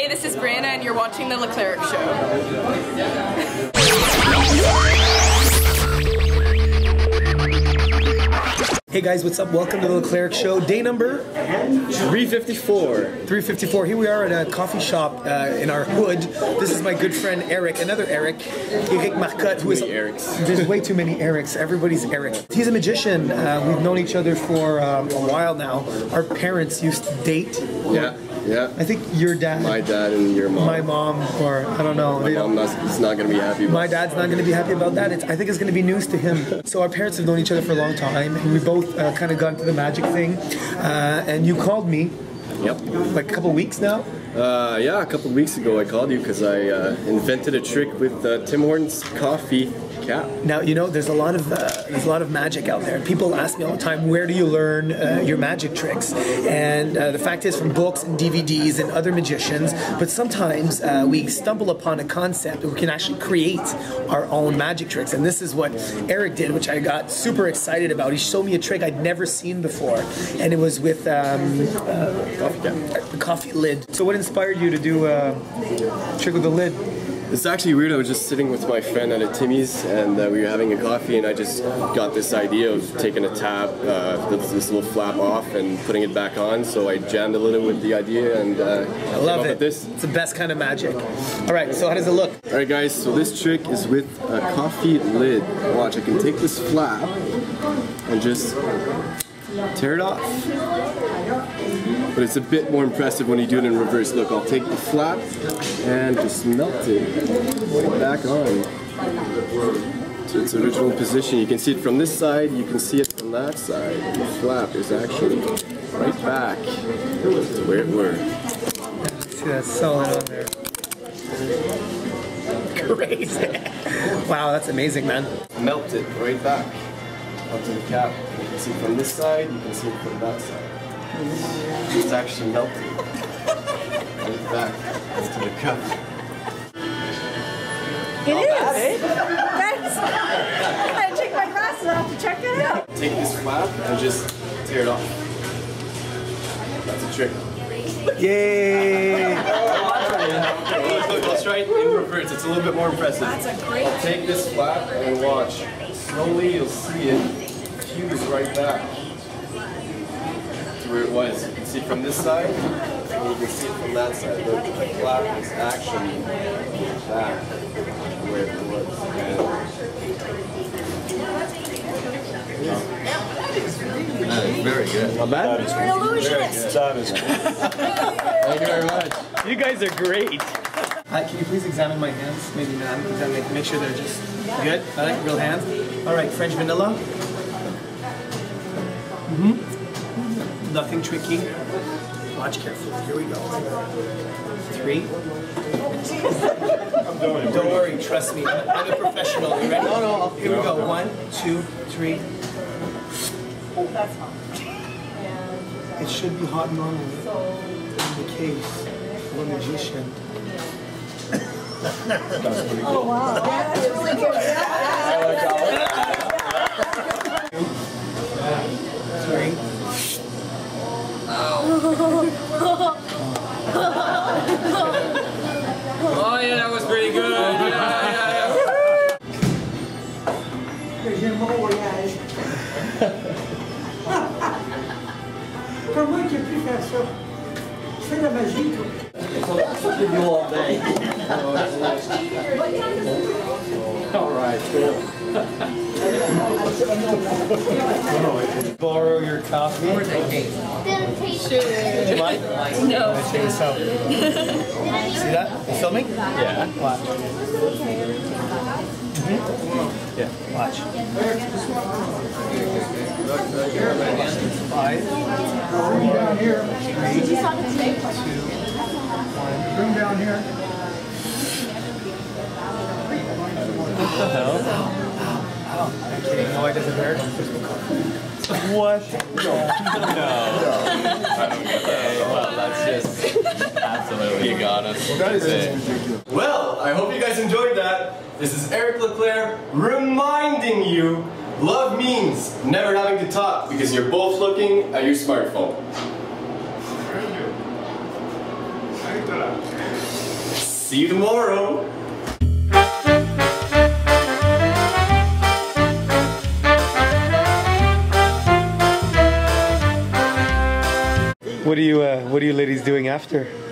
Hey, this is Brianna and you're watching The Leclerc Show. Hey guys, what's up? Welcome to The Leclerc Show. Day number 354. 354. Here we are at a coffee shop in our hood. This is my good friend Eric, another Eric, Eric Marcotte. Who is, there's way too many Erics. Everybody's Eric. He's a magician. We've known each other for a while now. Our parents used to date. Yeah. Yeah. I think your dad. My dad and your mom. My mom, or I don't know. My mom is not going to be happy about that. My dad's not going to be happy about that. I think it's going to be news to him. So our parents have known each other for a long time, and we both kind of got into the magic thing. And you called me. Yep. Like a couple weeks now? Yeah, a couple weeks ago I called you because I invented a trick with Tim Horton's coffee. Yeah. Now, you know, there's a lot of magic out there. People ask me all the time, where do you learn your magic tricks? And the fact is, from books and DVDs and other magicians, but sometimes we stumble upon a concept that we can actually create our own magic tricks. And this is what Eric did, which I got super excited about. He showed me a trick I'd never seen before, and it was with the coffee lid. So what inspired you to do a trick with the lid? It's actually weird, I was just sitting with my friend at a Timmy's and we were having a coffee and I just got this idea of taking a tab, this little flap off and putting it back on, so I jammed a little with the idea and I love it. This. It's the best kind of magic. Alright, so how does it look? Alright guys, so this trick is with a coffee lid. Watch, I can take this flap and just tear it off. But it's a bit more impressive when you do it in reverse. Look, I'll take the flap and just melt it. Put it back on to its original position. You can see it from this side, you can see it from that side. The flap is actually right back to where it were. See that solid on there. Crazy. Wow, that's amazing, man. Melt it right back up to the cap. You can see it from this side, you can see it from that side. It's actually melted. Put it back to the cup. It is! That's... I had to take my glasses off to check that out. Take this flap and just tear it off. That's a trick. Yay! Let's try it in reverse. It's a little bit more impressive. That's a great trick. Take this flap and watch. Slowly you'll see it fuse right back. Where it was. You can see it from this side, and you can see it from that side. Look, the flap is actually back where it was. Yeah. Very good. Not bad. You're an illusionist. That is good. Thank you very much. You guys are great. Can you please examine my hands? Maybe not. Make sure they're just good. I like real hands. All right, French vanilla. Mm-hmm. Nothing tricky. Watch carefully. Here we go. 3. Don't worry. Trust me. I'm a professional. You ready? No, no. Here we go. 1, 2, 3. Oh, that's hot. It should be hot normally. In the case of a magician. That's pretty cool. Oh, wow. That's really good. That's really good. Oh yeah, that was pretty good. Comment j'ai pu faire ça? C'est la magie. All right. Cool. Borrow your coffee. Sure. Do you mind? No. I'll show you something. See that? You filming? Yeah. Watch. Mm-hmm. Yeah. Watch. 5. Room down here. 3, 2, 1. Room down here. What the hell? Oh, okay. You know why it doesn't hurt? What? No. I don't get that. Well, that's just absolutely you got us. That is just ridiculous. Well, I hope you guys enjoyed that. This is Eric Leclerc reminding you love means never having to talk because you're both looking at your smartphone. See you tomorrow. What are you ladies doing after?